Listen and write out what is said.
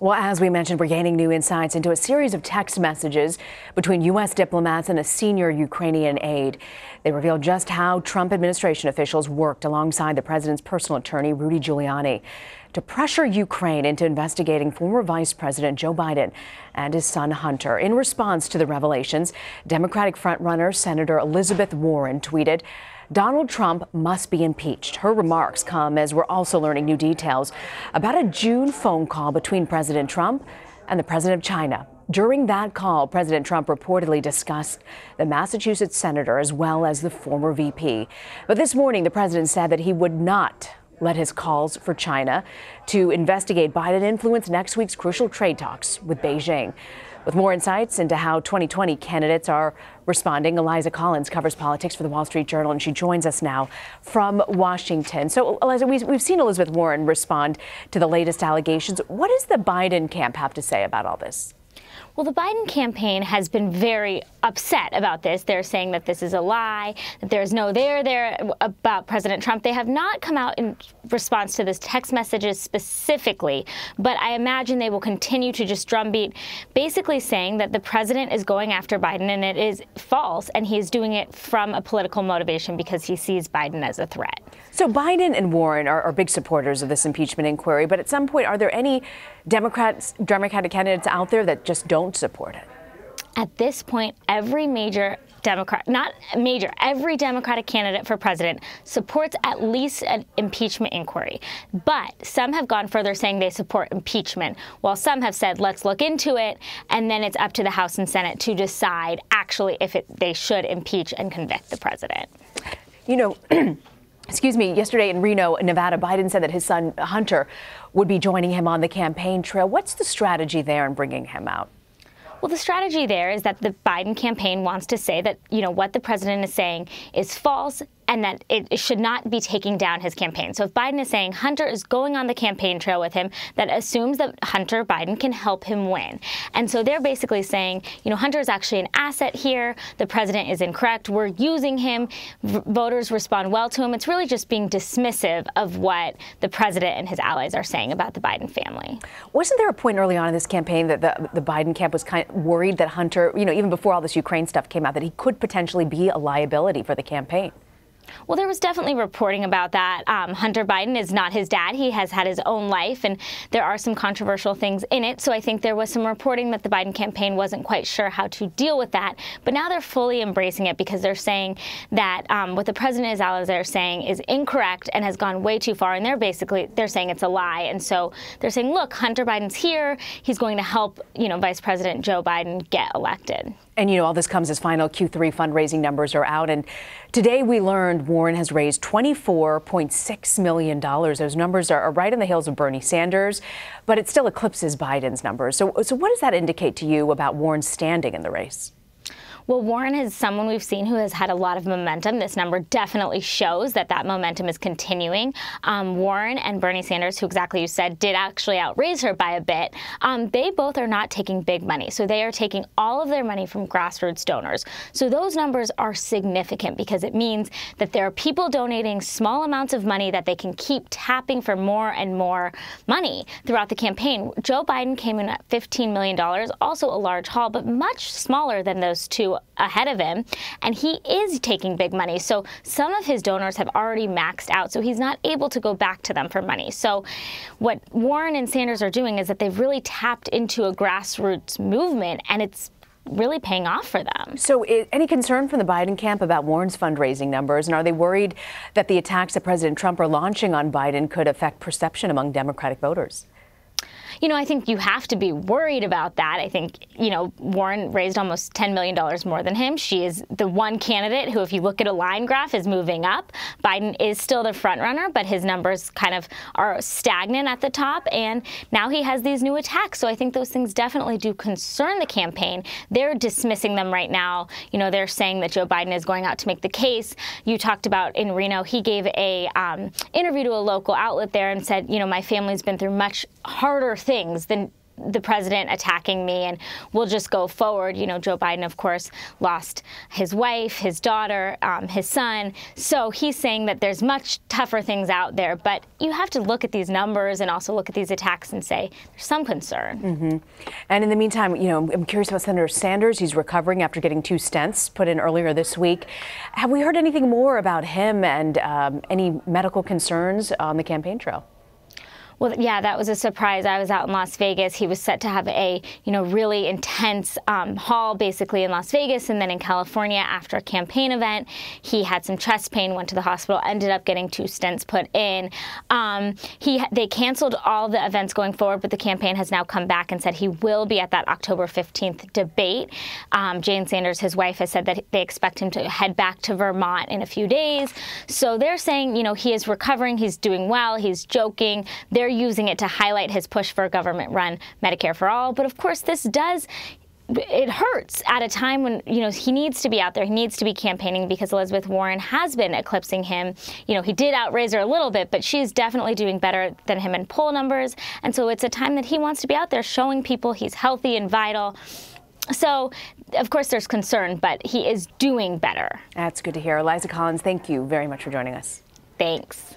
Well, as we mentioned, we're gaining new insights into a series of text messages between U.S. diplomats and a senior Ukrainian aide. They reveal just how Trump administration officials worked alongside the president's personal attorney, Rudy Giuliani, to pressure Ukraine into investigating former Vice President Joe Biden and his son Hunter. In response to the revelations, Democratic frontrunner Senator Elizabeth Warren tweeted, "Donald Trump must be impeached." Her remarks come as we're also learning new details about a June phone call between President Trump and the president of China. During that call, President Trump reportedly discussed the Massachusetts senator as well as the former VP. But this morning, the president said that he would not let his calls for China to investigate Biden influence next week's crucial trade talks with Beijing. With more insights into how 2020 candidates are responding, Eliza Collins covers politics for The Wall Street Journal, and she joins us now from Washington. So, Eliza, we've seen Elizabeth Warren respond to the latest allegations. What does the Biden camp have to say about all this? Well, the Biden campaign has been very upset about this. They're saying that this is a lie, that there's no there there about President Trump. They have not come out in response to this text messages specifically, but I imagine they will continue to just drumbeat, basically saying that the president is going after Biden, and it is false, and he is doing it from a political motivation because he sees Biden as a threat. So Biden and Warren are big supporters of this impeachment inquiry, but at some point, are there any Democratic candidates out there that just don't support it? At this point, every Democratic candidate for president supports at least an impeachment inquiry. But some have gone further, saying they support impeachment, while some have said, let's look into it, and then it's up to the House and Senate to decide actually if they should impeach and convict the president. You know, excuse me, yesterday in Reno, Nevada, Biden said that his son Hunter would be joining him on the campaign trail. What's the strategy there in bringing him out? Well, the strategy there is that the Biden campaign wants to say that, you know, what the president is saying is false, and that it should not be taking down his campaign. So if Biden is saying Hunter is going on the campaign trail with him, that assumes that Hunter Biden can help him win. And so they're basically saying, you know, Hunter is actually an asset here. The president is incorrect. We're using him. Voters respond well to him. It's really just being dismissive of what the president and his allies are saying about the Biden family. Wasn't there a point early on in this campaign that the Biden camp was kind of worried that Hunter, you know, even before all this Ukraine stuff came out, that he could potentially be a liability for the campaign? Well, there was definitely reporting about that. Hunter Biden is not his dad. He has had his own life, and there are some controversial things in it. So I think there was some reporting that the Biden campaign wasn't quite sure how to deal with that. But now they're fully embracing it, because they're saying that what the president and his allies are saying is incorrect and has gone way too far. And they're saying it's a lie. And so they're saying, look, Hunter Biden's here. He's going to help, you know, Vice President Joe Biden get elected. And, you know, all this comes as final Q3 fundraising numbers are out. And today we learned Warren has raised $24.6 million. Those numbers are right on the heels of Bernie Sanders, but it still eclipses Biden's numbers. So what does that indicate to you about Warren's standing in the race? Well, Warren is someone we've seen who has had a lot of momentum. This number definitely shows that that momentum is continuing. Warren and Bernie Sanders, who exactly you said did actually outraise her by a bit, they both are not taking big money. So they are taking all of their money from grassroots donors. So those numbers are significant, because it means that there are people donating small amounts of money that they can keep tapping for more and more money throughout the campaign. Joe Biden came in at $15 million, also a large haul, but much smaller than those two ahead of him, and he is taking big money. So some of his donors have already maxed out, so he's not able to go back to them for money. So what Warren and Sanders are doing is that they've really tapped into a grassroots movement, and it's really paying off for them. So any concern from the Biden camp about Warren's fundraising numbers, and are they worried that the attacks that President Trump are launching on Biden could affect perception among Democratic voters? You know, I think you have to be worried about that. I think, you know, Warren raised almost $10 million more than him. She is the one candidate who, if you look at a line graph, is moving up. Biden is still the front runner, but his numbers kind of are stagnant at the top. And now he has these new attacks. So I think those things definitely do concern the campaign. They're dismissing them right now. You know, they're saying that Joe Biden is going out to make the case. You talked about in Reno, he gave a interview to a local outlet there and said, you know, my family's been through much harder things than the president attacking me, and we'll just go forward. You know, Joe Biden, of course, lost his wife, his daughter, his son. So he's saying that there's much tougher things out there. But you have to look at these numbers and also look at these attacks and say there's some concern. Mm-hmm. And in the meantime, you know, I'm curious about Senator Sanders. He's recovering after getting 2 stents put in earlier this week. Have we heard anything more about him and any medical concerns on the campaign trail? Well, yeah, that was a surprise. I was out in Las Vegas. He was set to have a, you know, really intense haul basically in Las Vegas and then in California after a campaign event. He had some chest pain, went to the hospital, ended up getting 2 stents put in. They canceled all the events going forward, but the campaign has now come back and said he will be at that October 15th debate. Jane Sanders, his wife, has said that they expect him to head back to Vermont in a few days. So they're saying, you know, he is recovering, he's doing well, he's joking. They're using it to highlight his push for a government-run Medicare for All. But of course, this does, it hurts at a time when, you know, he needs to be out there, he needs to be campaigning, because Elizabeth Warren has been eclipsing him. You know, he did outraise her a little bit, but she's definitely doing better than him in poll numbers. And so it's a time that he wants to be out there showing people he's healthy and vital. So, of course, there's concern, but he is doing better. That's good to hear. Eliza Collins, thank you very much for joining us. Thanks.